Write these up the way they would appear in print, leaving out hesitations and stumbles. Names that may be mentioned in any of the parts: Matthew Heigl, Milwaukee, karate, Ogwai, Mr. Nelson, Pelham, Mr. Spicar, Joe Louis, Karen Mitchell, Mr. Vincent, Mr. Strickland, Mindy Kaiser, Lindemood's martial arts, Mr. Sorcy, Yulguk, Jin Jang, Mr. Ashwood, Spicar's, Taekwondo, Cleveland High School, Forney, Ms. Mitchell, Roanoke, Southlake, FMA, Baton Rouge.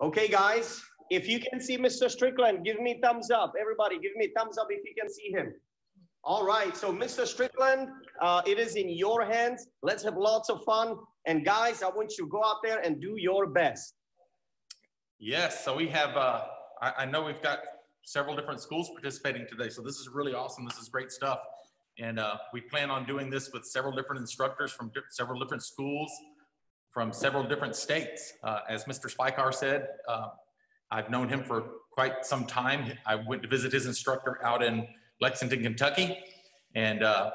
Okay, guys, if you can see Mr. Strickland, give me thumbs up. Everybody, give me thumbs up if you can see him. All right, so Mr. Strickland, it is in your hands. Let's have lots of fun. And guys, I want you to go out there and do your best. Yes, so we have, I know we've got several different schools participating today. So this is really awesome. This is great stuff. And we plan on doing this with several different instructors from several different schools, from several different states. As Mr. Spicar said, I've known him for quite some time. I went to visit his instructor out in Lexington, Kentucky, and I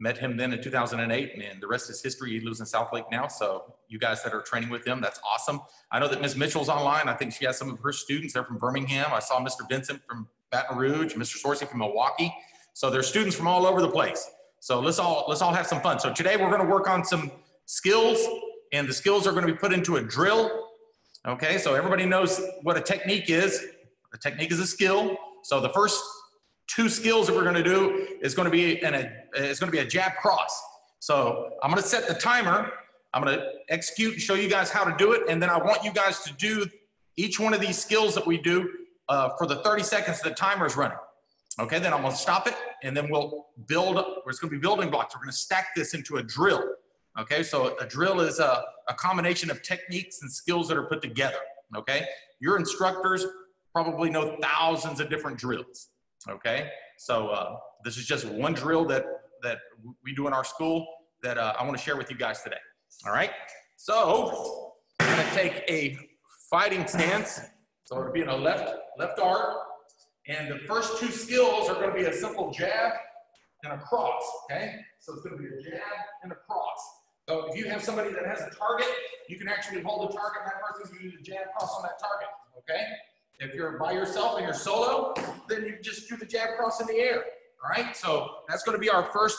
met him then in 2008, and the rest is history. He lives in South Lake now, so you guys that are training with him, that's awesome. I know that Ms. Mitchell's online. I think she has some of her students. They're from Birmingham. I saw Mr. Vincent from Baton Rouge, Mr. Sorcy from Milwaukee. So there's students from all over the place. So let's all have some fun. So today we're going to work on some skills, and the skills are going to be put into a drill. Okay, so everybody knows what a technique is. A technique is a skill. So the first two skills that we're going to do is going to be a jab cross. So I'm going to set the timer. I'm going to execute and show you guys how to do it, and then I want you guys to do each one of these skills that we do for the 30 seconds the timer's running. Okay, then I'm going to stop it, and then we'll build. It's going to be building blocks. We're going to stack this into a drill. Okay, so a drill is a combination of techniques and skills that are put together. Okay, your instructors probably know thousands of different drills. Okay, so this is just one drill that we do in our school that I want to share with you guys today. All right, so I'm going to take a fighting stance. So it'll be in a left arm, and the first two skills are going to be a simple jab and a cross. Okay, so it's going to be a jab and a cross. So if you have somebody that has a target, you can actually hold the target. That person's going to do the jab cross on that target. Okay. If you're by yourself and you're solo, then you just do the jab cross in the air, all right? So that's gonna be our first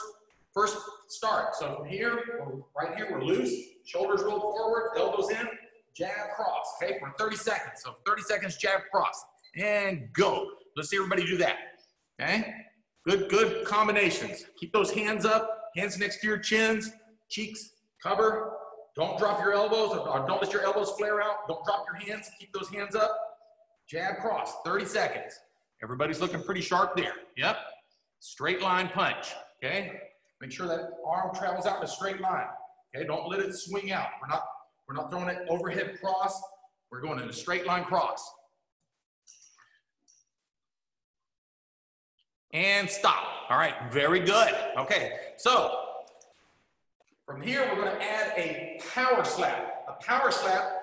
start. So from here, right here, we're loose, shoulders rolled forward, elbows in, jab cross, okay, for 30 seconds. So 30 seconds, jab cross, and go. Let's see everybody do that, okay? Good combinations. Keep those hands up, hands next to your chins, cheeks cover. Don't drop your elbows, or don't let your elbows flare out. Don't drop your hands, keep those hands up. Jab cross, 30 seconds. Everybody's looking pretty sharp there. Yep. Straight line punch. Okay. Make sure that arm travels out in a straight line. Okay. Don't let it swing out. We're not throwing it overhead cross. We're going in a straight line cross. And stop. All right. Very good. Okay. So from here, we're going to add a power slap. A power slap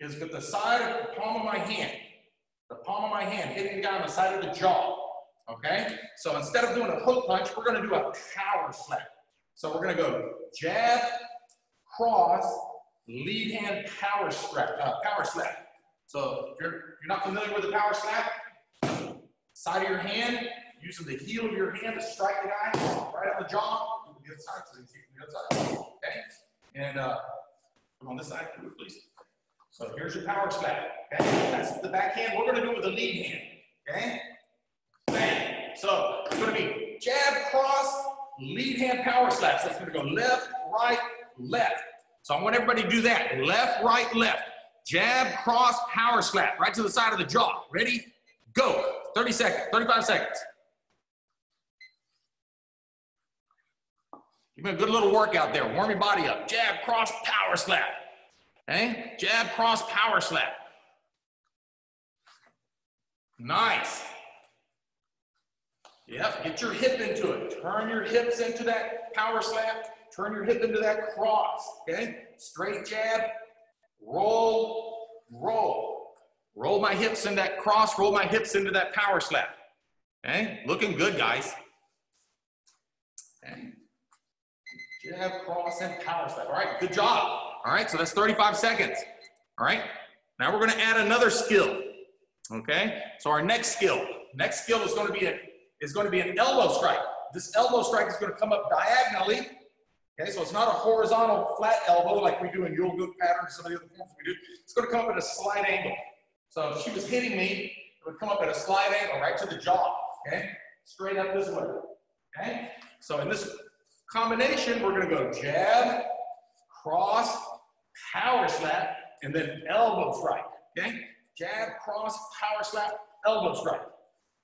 is with the side of the palm of my hand. The palm of my hand, hitting the guy on the side of the jaw, okay? So instead of doing a hook punch, we're gonna do a power slap. So we're gonna go jab, cross, lead hand power slap. So if you're not familiar with the power slap, side of your hand, using the heel of your hand to strike the guy right on the jaw. The other side, so you can see the other side, okay? And come on this side, please. So here's your power slap, okay? That's the backhand. We're gonna do it with the lead hand, okay? Bang. So it's gonna be jab, cross, lead hand power slap. So it's gonna go left, right, left. So I want everybody to do that. Left, right, left. Jab, cross, power slap, right to the side of the jaw. Ready? Go. 30 seconds, 35 seconds. Give me a good little workout there. Warm your body up. Jab, cross, power slap. Okay, jab, cross, power slap. Nice. Yep, get your hip into it. Turn your hips into that power slap. Turn your hip into that cross, okay? Straight jab, roll, roll. Roll my hips in that cross, roll my hips into that power slap. Okay, looking good, guys. Okay, jab, cross, and power slap. All right, good job. All right, so that's 35 seconds. All right, now we're gonna add another skill, okay? So our next skill is gonna be an elbow strike. This elbow strike is gonna come up diagonally, okay? So it's not a horizontal flat elbow like we do in Yulguk pattern, some of the other forms we do. It's gonna come up at a slight angle. So if she was hitting me, it would come up at a slight angle, right to the jaw, okay? Straight up this way, okay? So in this combination, we're gonna go jab, cross, power slap, and then elbow strike. Okay? Jab, cross, power slap, elbow strike.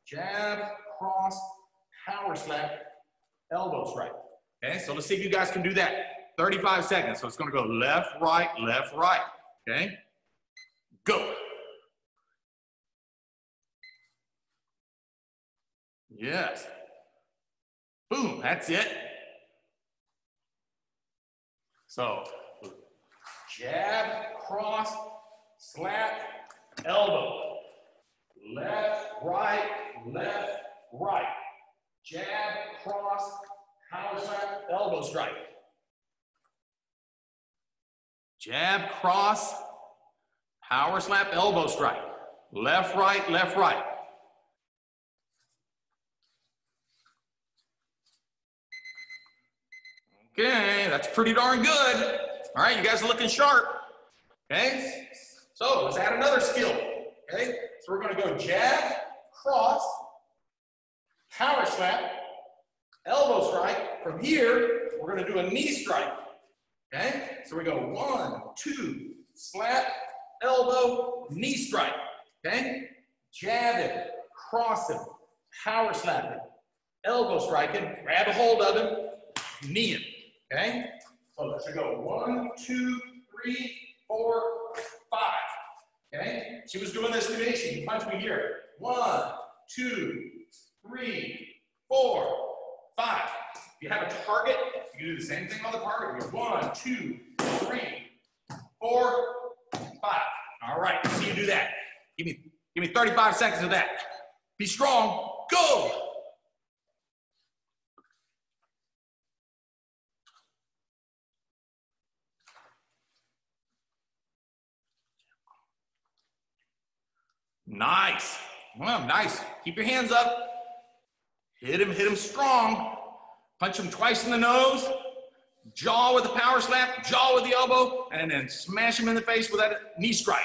Jab, cross, power slap, elbow strike. Okay, so let's see if you guys can do that. 35 seconds. So it's gonna go left, right, okay? Go. Yes. Boom, that's it. So, jab, cross, slap, elbow. Left, right. Jab, cross, power slap, elbow strike. Jab, cross, power slap, elbow strike. Left, right. Okay, that's pretty darn good. All right, you guys are looking sharp. Okay, so let's add another skill. Okay, so we're gonna go jab, cross, power slap, elbow strike. From here, we're gonna do a knee strike. Okay, so we go one, two, slap, elbow, knee strike. Okay, jabbing, crossing, power slapping, elbow striking, grab a hold of him, knee him. Okay, so let's go one, two, three, four, five. Okay, she was doing this today. She punched me here. One, two, three, four, five. If you have a target, you can do the same thing on the target. One, two, three, four, five. All right, see you do that. Give me 35 seconds of that. Be strong. Go. Nice. Well, nice. Keep your hands up. Hit him strong. Punch him twice in the nose, jaw with a power slap, jaw with the elbow, and then smash him in the face with that knee strike.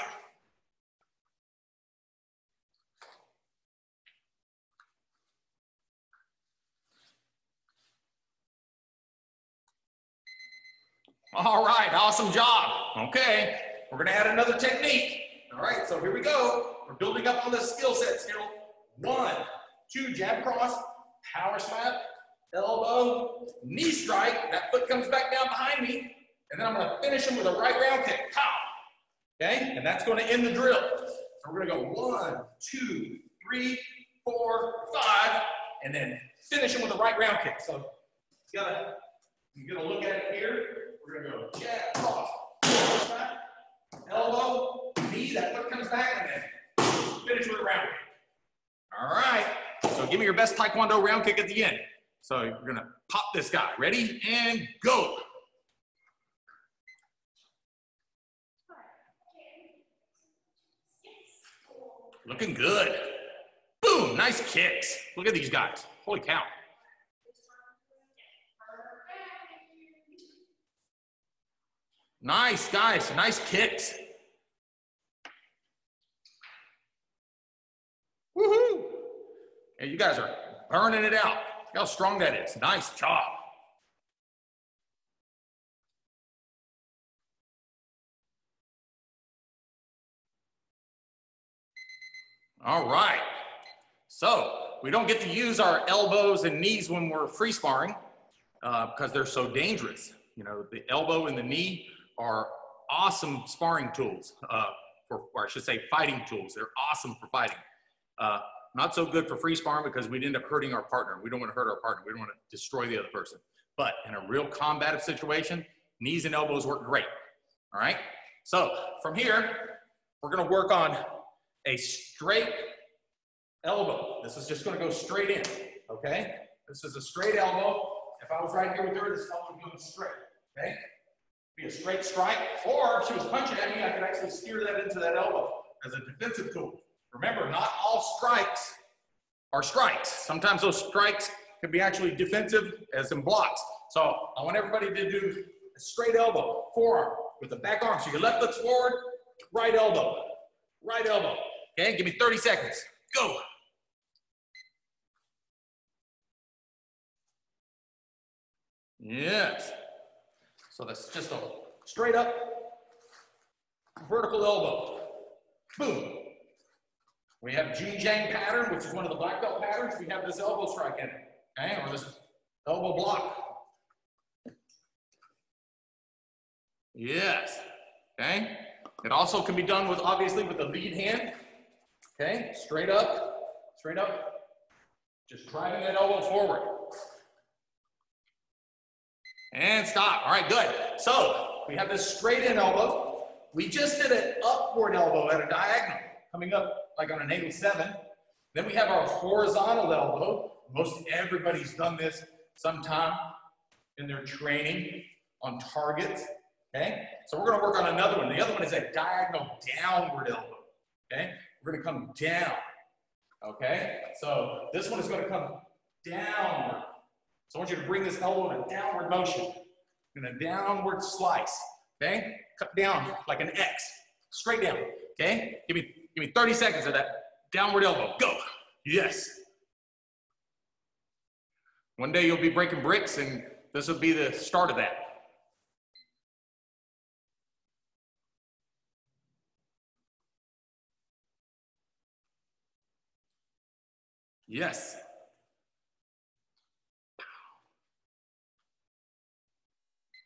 All right, awesome job. Okay, we're gonna add another technique. All right, so here we go. We're building up on the skill sets here. One, two, jab cross, power slap, elbow, knee strike, that foot comes back down behind me, and then I'm gonna finish him with a right round kick, pow! Okay, and that's gonna end the drill. So we're gonna go one, two, three, four, five, and then finish him with a right round kick. So you're gonna look at it here. We're gonna go jab, cross, elbow, knee, that foot comes back, and then finish with a round kick. All right, so give me your best Taekwondo round kick at the end. So you're gonna pop this guy. Ready? And go. Looking good. Boom, nice kicks. Look at these guys. Holy cow. Nice, guys, nice kicks. Woohoo. Hey, you guys are burning it out. Look how strong that is. Nice job. All right. So we don't get to use our elbows and knees when we're free sparring because they're so dangerous. You know, the elbow and the knee are awesome sparring tools, or I should say fighting tools. They're awesome for fighting. Not so good for free sparring because we'd end up hurting our partner. We don't want to hurt our partner. We don't want to destroy the other person. But in a real combative situation, knees and elbows work great. All right? So from here, we're going to work on a straight elbow. This is just going to go straight in, okay? This is a straight elbow. If I was right here with her, this elbow would go straight, okay? Be a straight strike. Or if she was punching at me, I could actually steer that into that elbow as a defensive tool. Remember, not all strikes are strikes. Sometimes those strikes can be actually defensive as in blocks. So I want everybody to do a straight elbow, forearm with the back arm. So your left foot's forward, right elbow, right elbow. Okay, give me 30 seconds. Go. Yes. So that's just a straight up vertical elbow. Boom. We have Jin Jang pattern, which is one of the black belt patterns. We have this elbow strike in it, okay, or this elbow block. Yes, okay. It also can be done with, obviously, with the lead hand, okay, straight up, just driving that elbow forward. And stop, all right, good. So, we have this straight in elbow. We just did an upward elbow at a diagonal, coming up like on an 807. Then we have our horizontal elbow. Most everybody's done this sometime in their training on targets, okay? So we're gonna work on another one. The other one is a diagonal downward elbow, okay? We're gonna come down, okay? So this one is gonna come downward. So I want you to bring this elbow in a downward motion, in a downward slice, okay? Cut down like an X, straight down, okay? Give me 30 seconds of that downward elbow, go, yes. One day you'll be breaking bricks and this will be the start of that. Yes.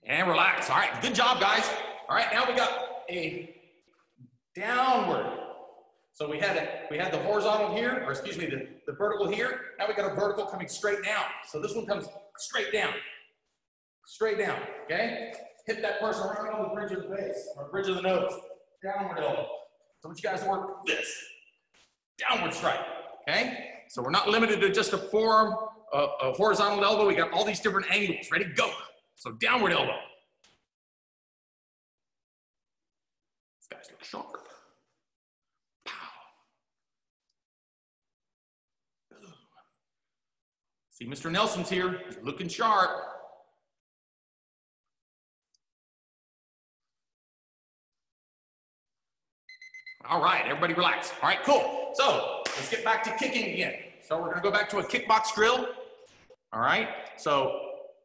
And relax, all right, good job guys. All right, now we got a downward. So we had the horizontal here, or excuse me, the vertical here. Now we got a vertical coming straight down. So this one comes straight down, okay? Hit that person right on the bridge of the face, or bridge of the nose, downward elbow. So I want you guys to work this, downward strike, okay? So we're not limited to just a forearm, a horizontal elbow. We got all these different angles, ready, go. So downward elbow. These guys look sharp. Pow. Boom. See, Mr. Nelson's here. He's looking sharp. All right, everybody relax. All right, cool. So let's get back to kicking again. So we're gonna go back to a kickbox drill. All right, so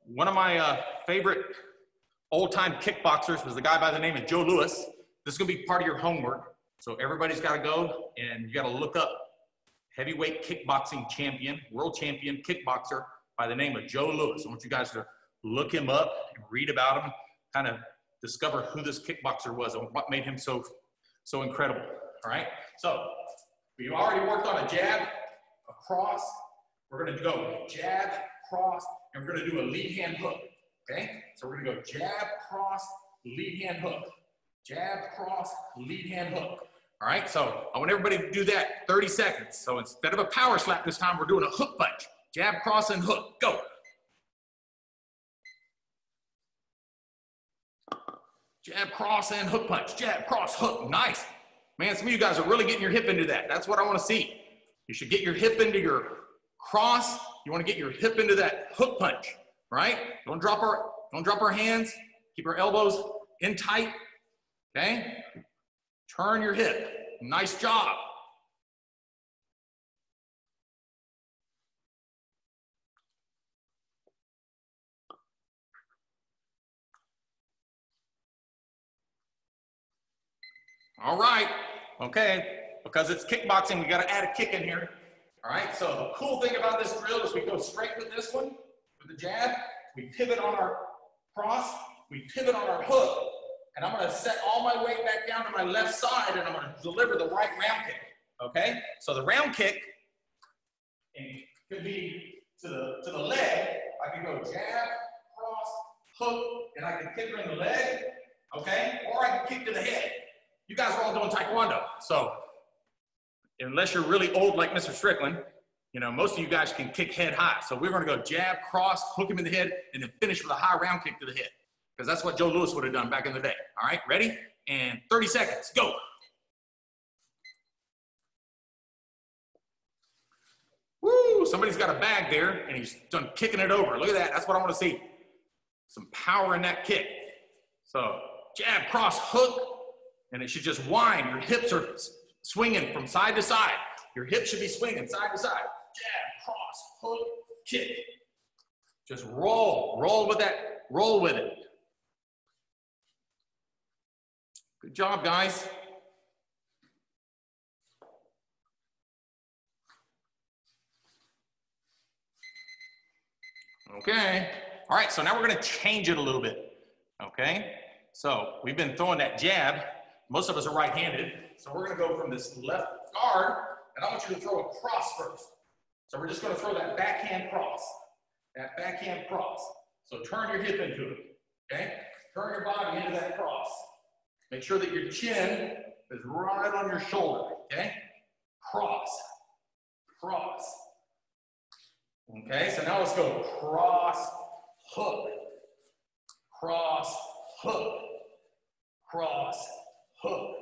one of my favorite old-time kickboxers was the guy by the name of Joe Louis. This is going to be part of your homework. So everybody's got to go and you got to look up heavyweight kickboxing champion, world champion kickboxer by the name of Joe Louis. I want you guys to look him up and read about him, kind of discover who this kickboxer was and what made him so incredible. All right. So we've already worked on a jab, a cross. We're going to go jab, cross, and we're gonna do a lead hand hook, okay? So we're gonna go jab, cross, lead hand hook. Jab, cross, lead hand hook. All right, so I want everybody to do that 30 seconds. So instead of a power slap this time, we're doing a hook punch. Jab, cross, and hook, go. Jab, cross, and hook punch. Jab, cross, hook, nice. Man, some of you guys are really getting your hip into that. That's what I wanna see. You should get your hip into your cross. You want to get your hip into that hook punch, right? Don't drop our hands. Keep our elbows in tight, okay? Turn your hip. Nice job. All right. Okay. Because it's kickboxing, we got to add a kick in here. All right, so the cool thing about this drill is we go straight with this one, with the jab, we pivot on our cross, we pivot on our hook, and I'm gonna set all my weight back down to my left side and I'm gonna deliver the right round kick, okay? So the round kick could be to the leg. I can go jab, cross, hook, and I can kick her in the leg, okay? Or I can kick to the head. You guys are all doing Taekwondo, so unless you're really old like Mr. Strickland, you know, most of you guys can kick head high. So we're gonna go jab, cross, hook him in the head, and then finish with a high round kick to the head. Because that's what Joe Louis would have done back in the day. All right, ready? And 30 seconds, go. Woo, somebody's got a bag there, and he's done kicking it over. Look at that, that's what I wanna see. Some power in that kick. So jab, cross, hook, and it should just wind. Your hips are swinging from side to side. Your hips should be swinging side to side. Jab, cross, hook, kick. Just roll, roll with that, roll with it. Good job, guys. Okay. All right, so now we're gonna change it a little bit, okay? So we've been throwing that jab. Most of us are right-handed. So we're gonna go from this left guard, and I want you to throw a cross first. So we're just gonna throw that backhand cross, So turn your hip into it, okay? Turn your body into that cross. Make sure that your chin is right on your shoulder, okay? Cross, cross. Okay, so now let's go cross, hook, cross, hook, cross, hook,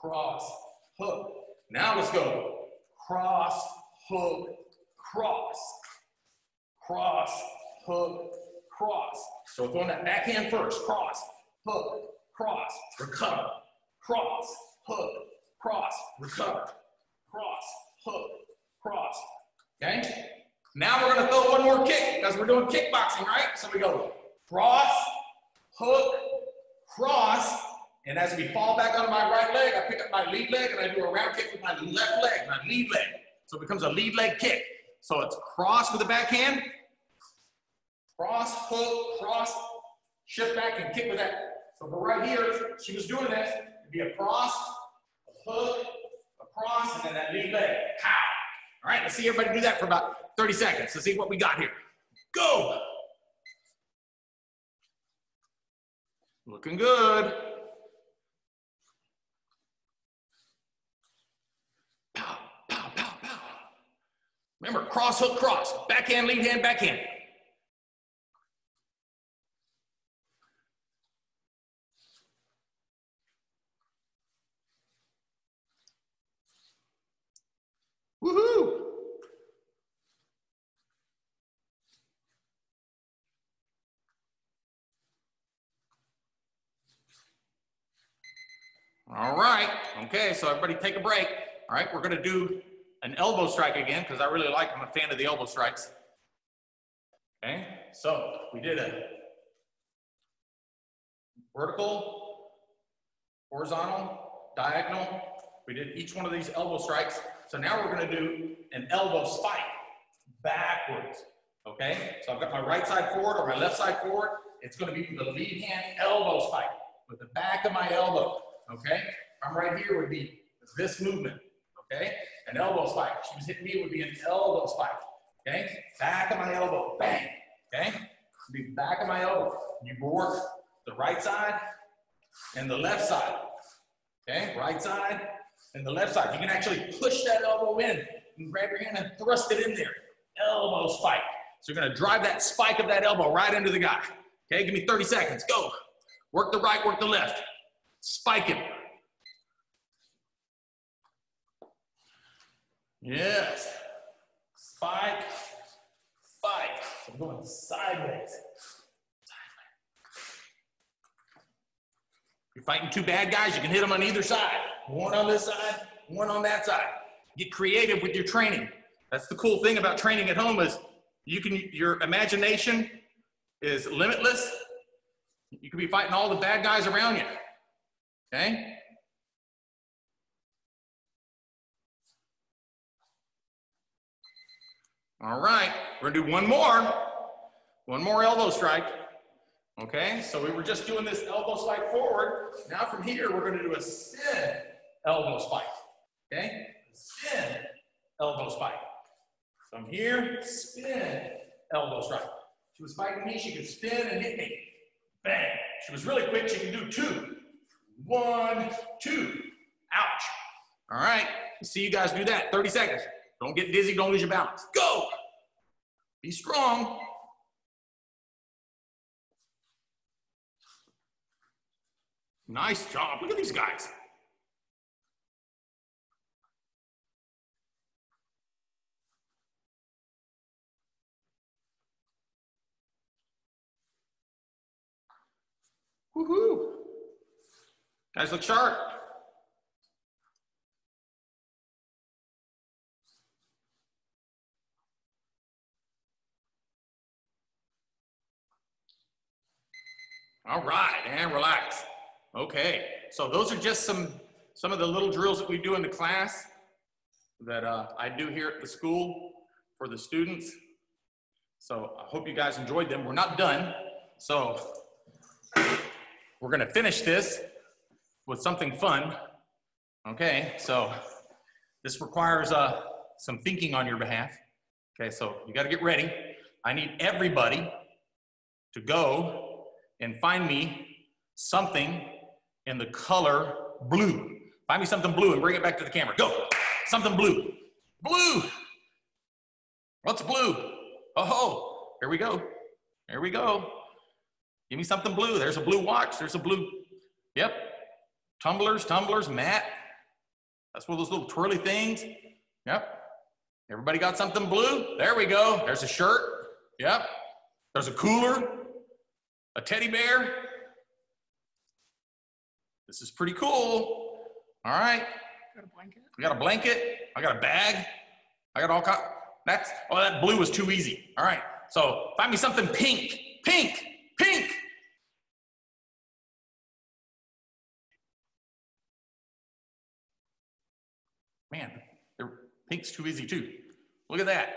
cross, hook. Now let's go cross, hook, cross, cross, hook, cross. So we're going that backhand first, cross, hook, cross, recover, cross, hook, cross, recover, cross, hook, cross. Okay? Now we're gonna throw one more kick because we're doing kickboxing, right? So we go cross, hook, cross, and as we fall back on my right leg, I pick up my lead leg and I do a round kick with my left leg, my lead leg. So it becomes a lead leg kick. So it's cross with the backhand, cross, hook, cross, shift back and kick with that. So we're right here, she was doing this. It'd be a cross, a hook, a cross, and then that lead leg, pow. All right, let's see everybody do that for about 30 seconds. Let's see what we got here. Go. Looking good. Pow, pow, pow, pow. Remember, cross, hook, cross. Backhand, lead hand, backhand. Woohoo! All right, okay, so everybody take a break. All right, we're gonna do an elbow strike again because I really like, I'm a fan of the elbow strikes. Okay, so we did a vertical, horizontal, diagonal. We did each one of these elbow strikes. So now we're gonna do an elbow spike backwards, okay? So I've got my right side forward or my left side forward. It's gonna be with the lead hand elbow spike with the back of my elbow, okay? I'm right here would be this movement, okay? An elbow spike. She was hitting me, would be an elbow spike, okay? Back of my elbow, bang, okay? It'd be back of my elbow. You work the right side and the left side, okay? Right side. And the left side, you can actually push that elbow in and grab your hand and thrust it in there. Elbow spike. So you're gonna drive that spike of that elbow right into the guy. Okay, give me 30 seconds, go. Work the right, work the left. Spike him. Yes. Spike, spike. I'm going sideways. You're fighting two bad guys, you can hit them on either side. One on this side, one on that side. Get creative with your training. That's the cool thing about training at home is you can, your imagination is limitless. You can be fighting all the bad guys around you, okay? All right, we're gonna do one more elbow strike. Okay, so we were just doing this elbow spike forward. Now from here, we're gonna do a spin elbow spike, okay? Spin elbow spike. From here, spin elbow strike. She was fighting me, she could spin and hit me. Bang, she was really quick, she can do two. One, two, ouch. All right, see you guys do that, 30 seconds. Don't get dizzy, don't lose your balance. Go, be strong. Nice job, look at these guys. Woohoo! Guys look sharp. All right, and relax. Okay, so those are just some of the little drills that we do in the class that I do here at the school for the students. So I hope you guys enjoyed them. We're not done. So we're gonna finish this with something fun. Okay, so this requires some thinking on your behalf. Okay, so you gotta get ready. I need everybody to go and find me something in the color blue. Find me something blue and bring it back to the camera. Go, something blue. Blue, what's blue? Oh ho, here we go, here we go. Give me something blue. There's a blue watch, there's a blue, yep. Tumblers, mat. That's one of those little twirly things. Yep, everybody got something blue? There we go, there's a shirt, yep. There's a cooler, a teddy bear. This is pretty cool, all right. Got a blanket. We got a blanket. I got a bag. I got all kinds. That's, oh, that blue was too easy. All right. So find me something pink. Pink. Pink. Man, pink's too easy too. Look at that.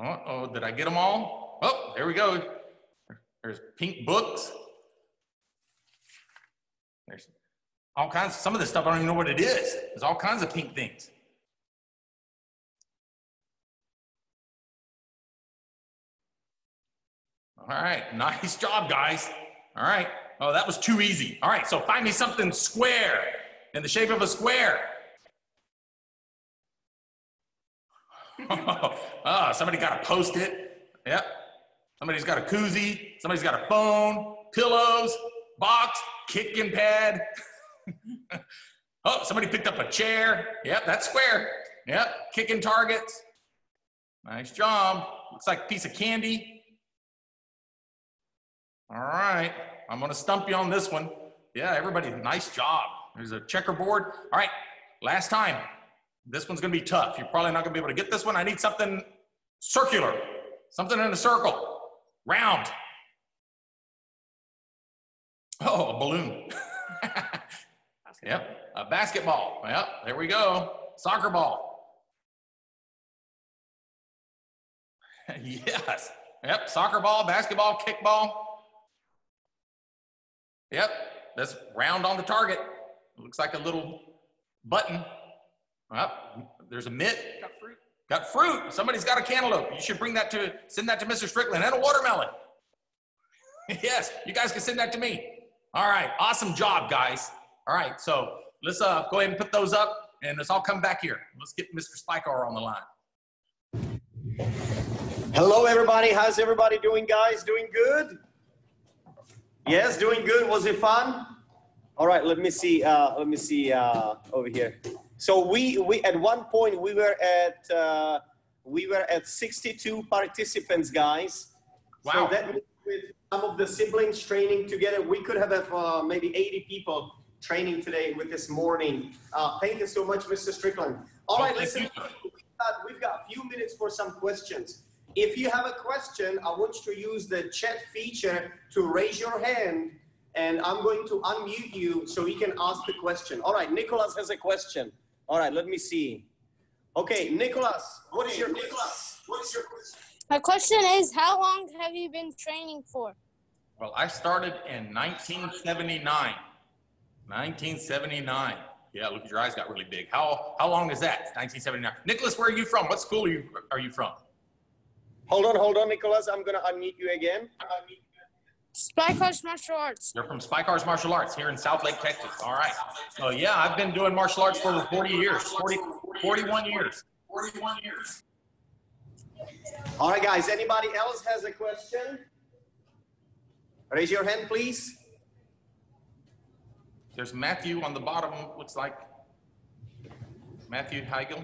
Uh-oh, did I get them all? Oh, there we go. There's pink books. There's all kinds, some of this stuff, I don't even know what it is. There's all kinds of pink things. All right, nice job, guys. All right, oh, that was too easy. All right, so find me something square, in the shape of a square. Oh, somebody got a Post-it, yep. Somebody's got a koozie, somebody's got a phone, pillows, box, kicking pad. Oh, somebody picked up a chair. Yep, that's square. Yep, kicking targets. Nice job. Looks like a piece of candy. All right, I'm gonna stump you on this one. Yeah, everybody, nice job. There's a checkerboard. All right, last time. This one's gonna be tough. You're probably not gonna be able to get this one. I need something circular, something in a circle, round. Oh, a balloon. Yep, a basketball. Yep, there we go. Soccer ball. Yes. Yep, soccer ball, basketball, kickball. Yep, that's round on the target. It looks like a little button. Yep, there's a mitt. Got fruit. Got fruit. Somebody's got a cantaloupe. You should bring that to, send that to Mr. Strickland, and a watermelon. Yes, you guys can send that to me. All right, awesome job, guys. All right, so let's go ahead and put those up, and let's all come back here. Let's get Mr. Spicar on the line. Hello, everybody. How's everybody doing, guys? Doing good? Yes, doing good. Was it fun? All right, let me see over here. So we at one point we were at 62 participants, guys. Wow. So that with some of the siblings training together, we could have maybe 80 people training today with this morning. Thank you so much, Mr. Strickland. All right, listen, we've got a few minutes for some questions. If you have a question, I want you to use the chat feature to raise your hand, and I'm going to unmute you so you can ask the question. All right, Nicholas has a question. All right, let me see. Okay, Nicholas, what is your question? My question is, how long have you been training for? Well, I started in 1979. 1979. Yeah, look, your eyes got really big. How long is that? 1979. Nicholas, where are you from? What school are you from? Hold on, Nicholas. I'm going to unmute you again. Spicar's Martial Arts. You're from Spicar's Martial Arts here in South Lake, Texas. All right. So, yeah, I've been doing martial arts for over 40 years. 41 years. All right, guys, anybody else has a question? Raise your hand, please. There's Matthew on the bottom, looks like. Matthew Heigl.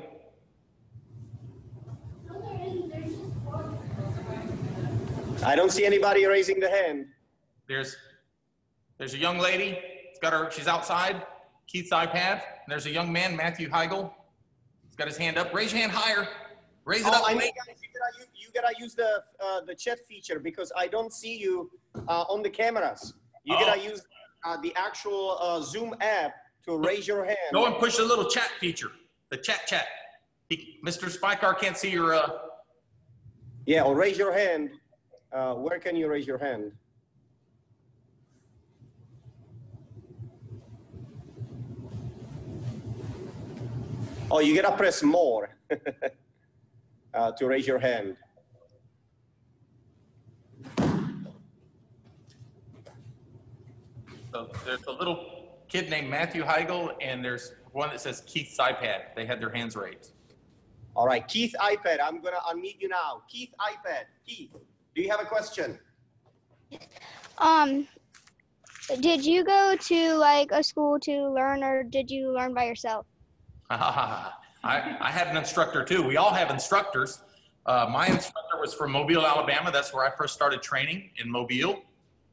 I don't see anybody raising the hand. There's a young lady. She's outside, Keith's iPad. There's a young man, Matthew Heigl. He's got his hand up. Raise your hand higher. Raise it up. I mean, guys, you gotta use the chat feature because I don't see you on the cameras. You gotta use the actual Zoom app to raise your hand. Go and push the little chat feature, the chat. Mr. Spicar can't see your... Yeah, or raise your hand. Where can you raise your hand? Oh, you gotta press more to raise your hand. So there's a little kid named Matthew Heigl, and there's one that says Keith's iPad. They had their hands raised. All right, Keith iPad, I'm gonna unmute you now. Keith iPad, Keith, do you have a question? Did you go to like a school to learn, or did you learn by yourself? I had an instructor too. We all have instructors. My instructor was from Mobile, Alabama. That's where I first started training, in Mobile.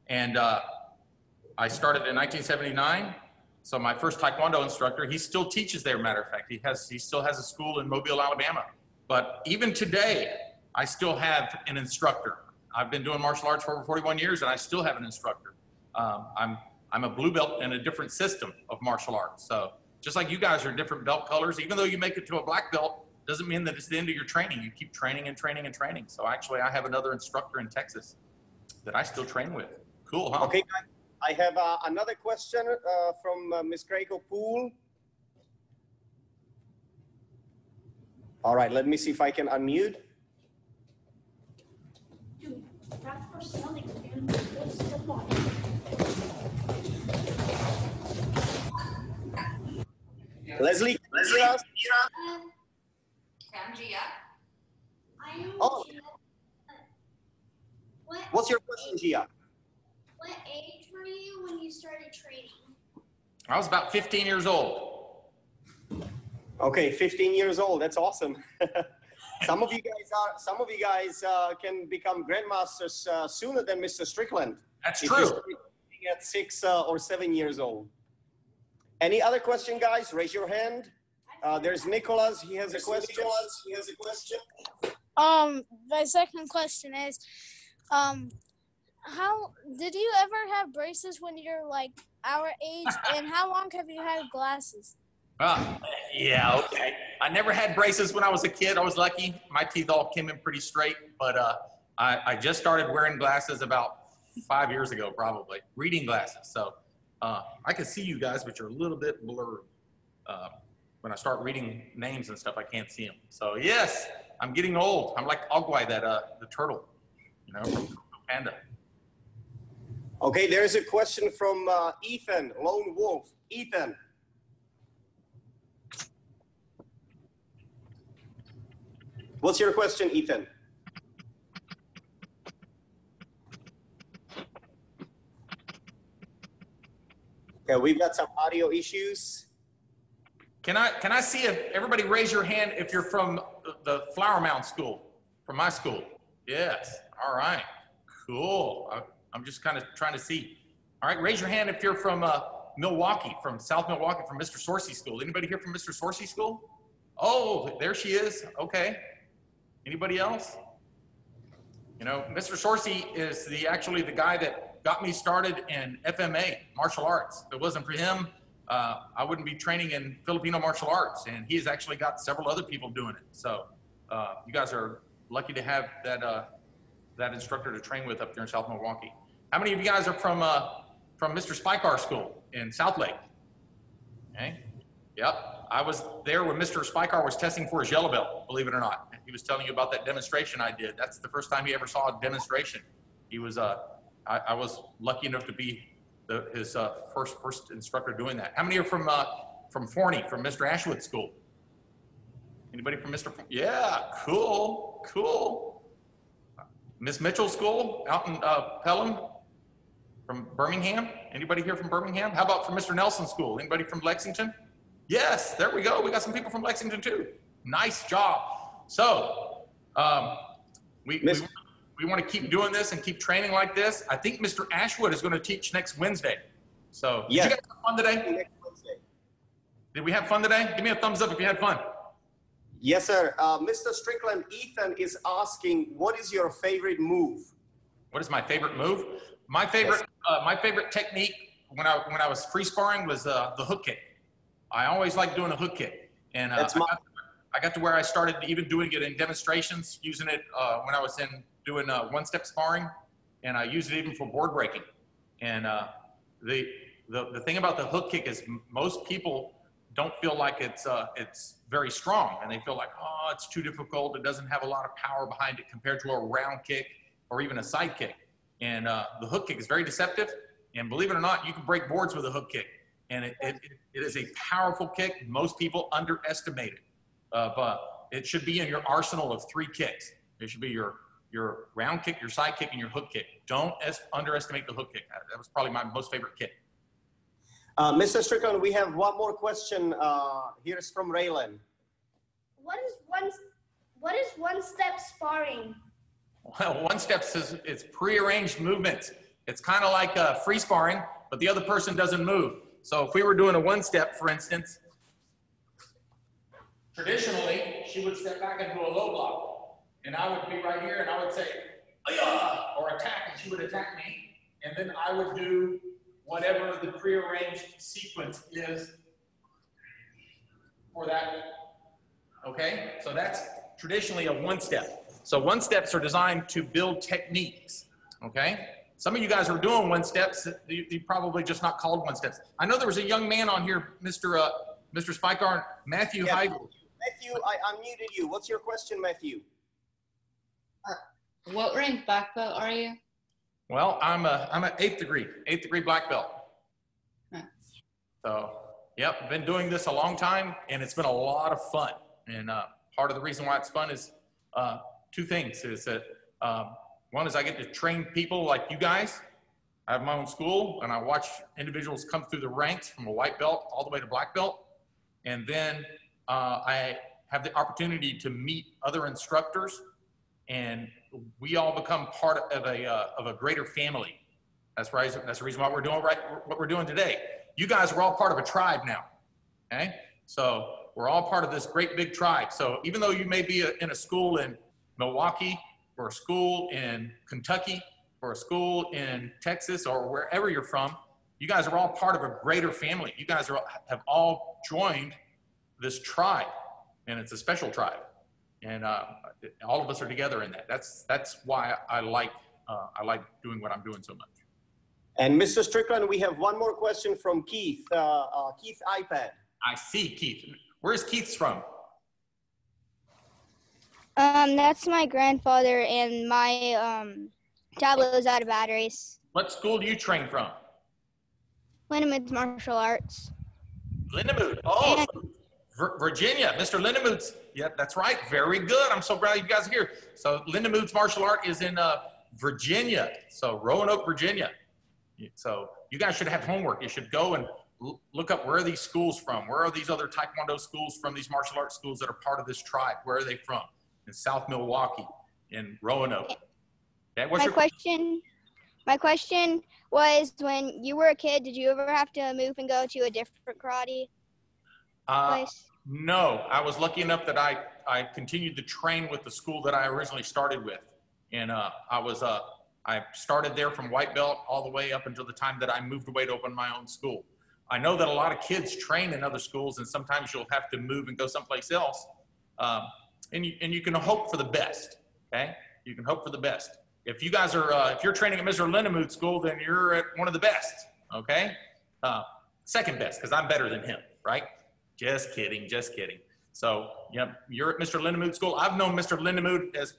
And I started in 1979. So my first Taekwondo instructor, he still teaches there, matter of fact. He still has a school in Mobile, Alabama. But even today, I still have an instructor. I've been doing martial arts for over 41 years, and I still have an instructor. I'm a blue belt in a different system of martial arts. So just like you guys are different belt colors, even though you make it to a black belt, doesn't mean that it's the end of your training. You keep training and training and training. So actually, I have another instructor in Texas that I still train with. Cool, huh? Okay, I have another question from Ms. Craig O'Poole. All right, let me see if I can unmute. Dude, that's for selling, man. What's the point? Leslie, Gia. Oh. What's your question, Gia? What age were you when you started training? I was about 15 years old. Okay, 15 years old. That's awesome. Some of you guys are. Some of you guys can become grandmasters sooner than Mr. Strickland. That's true. You start training at 6 or 7 years old. Any other question, guys? Raise your hand. There's Nicholas. He has a question. Nicholas, he has a question. The second question is, how did you ever have braces when you're like our age, and how long have you had glasses? Yeah, okay. I never had braces when I was a kid. I was lucky. My teeth all came in pretty straight, but I just started wearing glasses about 5 years ago, probably reading glasses. So. I can see you guys, but you're a little bit blurred. When I start reading names and stuff, I can't see them. So yes, I'm getting old. I'm like Ogwai, that the turtle, you know, from Panda. Okay, there's a question from Ethan, Lone Wolf. Ethan. What's your question, Ethan? Yeah, we've got some audio issues. Can I see if everybody raise your hand if you're from the Flower Mound school, from my school? Yes. All right. Cool. I'm just kind of trying to see. All right, raise your hand if you're from Milwaukee, from South Milwaukee, from Mr. Sorcy school. Anybody here from Mr. Sorcy school? Oh, there she is. Okay. Anybody else? You know, Mr. Sorcy is actually the guy that got me started in FMA, martial arts. If it wasn't for him, I wouldn't be training in Filipino martial arts, and he's actually got several other people doing it. So you guys are lucky to have that that instructor to train with up there in South Milwaukee. How many of you guys are from Mr. Spicar school in South Lake? Okay. Yep. I was there when Mr. Spicar was testing for his yellow belt, believe it or not. He was telling you about that demonstration I did. That's the first time he ever saw a demonstration. He was I was lucky enough to be his first instructor doing that. How many are from Forney, from Mr. Ashwood school? Anybody from Mr. Yeah, cool, cool. Ms. Mitchell school out in Pelham, from Birmingham. Anybody here from Birmingham? How about from Mr. Nelson school? Anybody from Lexington? Yes, there we go. We got some people from Lexington too. Nice job. So we want to keep doing this and keep training like this. I think Mr. Ashwood is going to teach next Wednesday. So yes. Did you guys have fun today? Next Wednesday. Did we have fun today? Give me a thumbs up if you had fun. Yes, sir. Mr. Strickland, Ethan is asking, what is your favorite move? What is my favorite move? My favorite, yes. My favorite technique when I was free sparring was the hook kick. I always liked doing a hook kick. And that's my I got to where I started even doing it in demonstrations, using it when I was doing one-step sparring, and I used it even for board breaking. And the thing about the hook kick is most people don't feel like it's very strong, and they feel like, oh, it's too difficult. It doesn't have a lot of power behind it compared to a round kick or even a side kick. And the hook kick is very deceptive. And believe it or not, you can break boards with a hook kick. And it is a powerful kick. Most people underestimate it. But it should be in your arsenal of three kicks. It should be your round kick, your side kick, and your hook kick. Don't underestimate the hook kick. That was probably my most favorite kick. Mr. Strickland, we have one more question. Here's from Raylan. What is one-step sparring? Well, one-step is prearranged movements. It's kind of like free sparring, but the other person doesn't move. So if we were doing a one-step, for instance, traditionally, she would step back and do a low block, and I would be right here, and I would say, "Ayah!" or attack, and she would attack me, and then I would do whatever the prearranged sequence is for that. Okay, so that's traditionally a one-step. So one-steps are designed to build techniques. Okay, some of you guys are doing one-steps. You probably just not called one-steps. I know there was a young man on here, Mr. Spicar, Matthew Heigl. Matthew, I unmuted you. What's your question, Matthew? What rank black belt are you? Well, I'm an eighth degree black belt. Nice. So, yep, been doing this a long time, and it's been a lot of fun. And part of the reason why it's fun is two things: is that one is I get to train people like you guys. I have my own school, and I watch individuals come through the ranks from a white belt all the way to black belt, and then I have the opportunity to meet other instructors, and we all become part of a greater family. That's right. That's the reason why we're doing what we're doing today. You guys are all part of a tribe now. Okay, so we're all part of this great big tribe. So even though you may be in a school in Milwaukee or a school in Kentucky or a school in Texas or wherever you're from, you guys are all part of a greater family. You guys have all joined this tribe, and it's a special tribe, and all of us are together in that. That's why I like doing what I'm doing so much. And Mr. Strickland, we have one more question from Keith. Keith iPad. I see Keith. Where's Keith's from? That's my grandfather, and my tablet's out of batteries. What school do you train from? Lindemood's Martial Arts. Lindemood. Oh, Virginia, Mr. Lindemood's. Yeah, that's right. Very good. I'm so glad you guys are here. So Lindemood's Martial Art is in Virginia. So Roanoke, Virginia. So you guys should have homework. You should go and look up, where are these schools from? Where are these other Taekwondo schools from, these martial arts schools that are part of this tribe? Where are they from? In South Milwaukee, in Roanoke. Okay, what's your question? My question was, when you were a kid, did you ever have to move and go to a different karate place? No, I was lucky enough that I continued to train with the school that I originally started with. And I started there from white belt all the way up until the time that I moved away to open my own school. I know that a lot of kids train in other schools, and sometimes you'll have to move and go someplace else. And you can hope for the best, okay? You can hope for the best. If you guys are, if you're training at Mr. Lindemood's school, then you're at one of the best, okay? Second best, because I'm better than him, right? Just kidding, just kidding. So, yep, you're at Mr. Lindemood's school. I've known Mr. Lindemood as,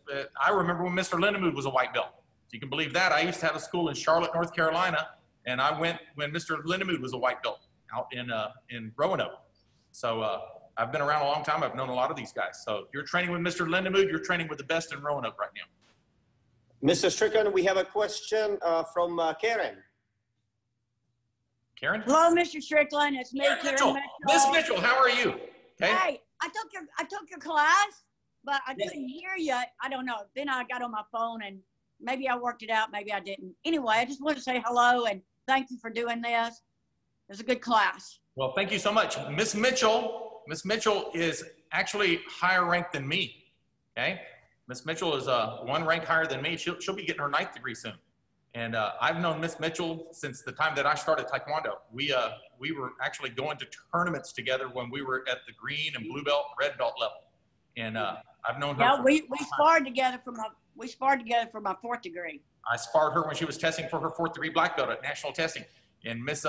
I remember when Mr. Lindemood was a white belt. If you can believe that, I used to have a school in Charlotte, North Carolina, and I went when Mr. Lindemood was a white belt out in Roanoke. So I've been around a long time. I've known a lot of these guys. So if you're training with Mr. Lindemood, you're training with the best in Roanoke right now. Mr. Strickland, we have a question from Karen. Karen? Hello, Mr. Strickland. It's me, Karen Mitchell. Miss Mitchell, how are you? Okay. Hey, I took your class, but I didn't hear you. I don't know. Then I got on my phone, and maybe I worked it out. Maybe I didn't. Anyway, I just want to say hello and thank you for doing this. It was a good class. Well, thank you so much. Miss Mitchell is actually higher ranked than me. Okay. Miss Mitchell is one rank higher than me. She'll be getting her 9th degree soon. And I've known Miss Mitchell since the time that I started Taekwondo. We were actually going to tournaments together when we were at the green and blue belt, red belt level. And I've known her. Yeah, we sparred together for my 4th degree. I sparred her when she was testing for her 4th degree black belt at national testing. And Miss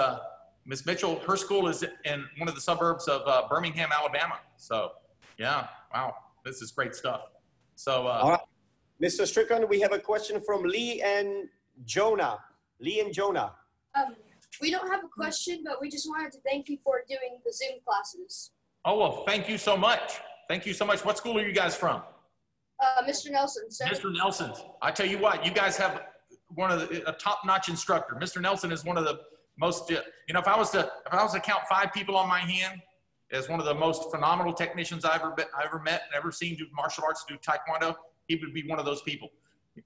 Mitchell, her school is in one of the suburbs of Birmingham, Alabama. So, yeah, wow, this is great stuff. So, all right. Mr. Strickland, we have a question from Lee and Jonah. Lee and Jonah. We don't have a question, but we just wanted to thank you for doing the Zoom classes. Oh, well, thank you so much. Thank you so much. What school are you guys from? Mr. Nelson, sir. Mr. Nelson. I tell you what, you guys have one of a top-notch instructor. Mr. Nelson is one of the most, you know, if I was to count 5 people on my hand as one of the most phenomenal technicians I ever met and ever seen do martial arts, do taekwondo, he would be one of those people.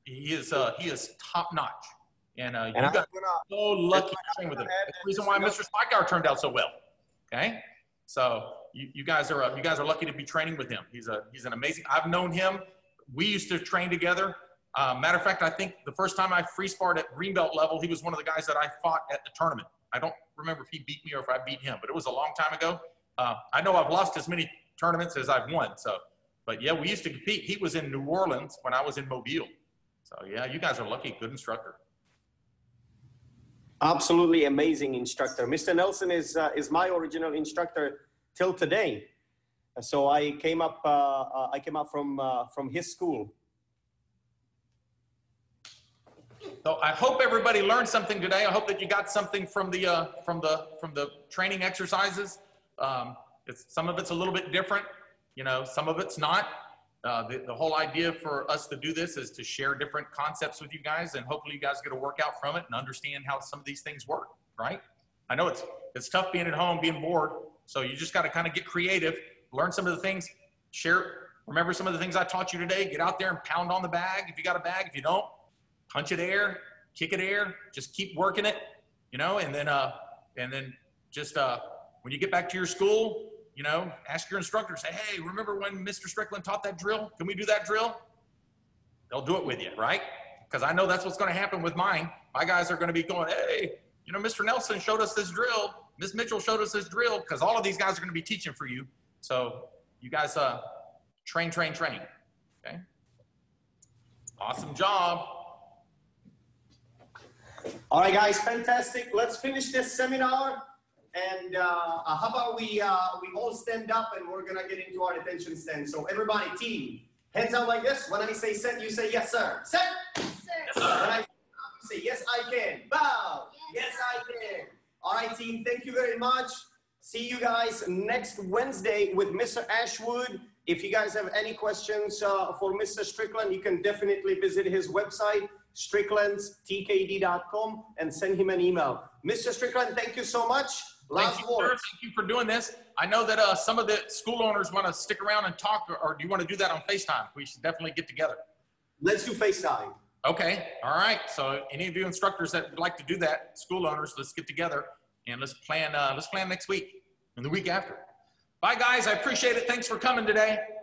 He is top-notch. And you guys are so lucky to train with him. That's the reason why Mr. Spicar turned out so well. Okay, so you guys are lucky to be training with him. He's an amazing. I've known him. We used to train together. Matter of fact, I think the first time I free sparred at greenbelt level, he was one of the guys that I fought at the tournament. I don't remember if he beat me or if I beat him, but it was a long time ago. I know I've lost as many tournaments as I've won. So, but yeah, we used to compete. He was in New Orleans when I was in Mobile. So yeah, you guys are lucky. Good instructor. Absolutely amazing instructor. Mr. Nelson is my original instructor till today, so I came up from his school. So I hope everybody learned something today. I hope that you got something from the training exercises. Some of it's a little bit different, you know. Some of it's not. The whole idea for us to do this is to share different concepts with you guys, and hopefully you guys get a workout from it and understand how some of these things work, right? I know it's tough being at home, being bored, so you just got to kind of get creative, learn some of the things, share, remember some of the things I taught you today, get out there and pound on the bag if you got a bag. If you don't, punch it air, kick it air, just keep working it, you know, and then just when you get back to your school, you know, ask your instructor, say, hey, remember when Mr. Strickland taught that drill? Can we do that drill? They'll do it with you, right? Because I know that's what's going to happen with mine. My guys are going to be going, hey, you know, Mr. Nelson showed us this drill. Ms. Mitchell showed us this drill, because all of these guys are going to be teaching for you. So you guys train. Okay. Awesome job. All right, guys, fantastic. Let's finish this seminar. And how about we all stand up and we're going to get into our attention stand. So everybody, team, hands out like this. When I say set, you say yes, sir. Set. Yes, sir. When I say yes, I can. Bow. Yes, I can. All right, team, thank you very much. See you guys next Wednesday with Mr. Ashwood. If you guys have any questions for Mr. Strickland, you can definitely visit his website, stricklandtkd.com, and send him an email. Mr. Strickland, thank you so much. Thank you, sir. Thank you for doing this. I know that some of the school owners want to stick around and talk, or do you want to do that on FaceTime? We should definitely get together. Let's do FaceTime. Okay. All right. So any of you instructors that would like to do that, school owners, let's get together and let's plan next week and the week after. Bye, guys. I appreciate it. Thanks for coming today.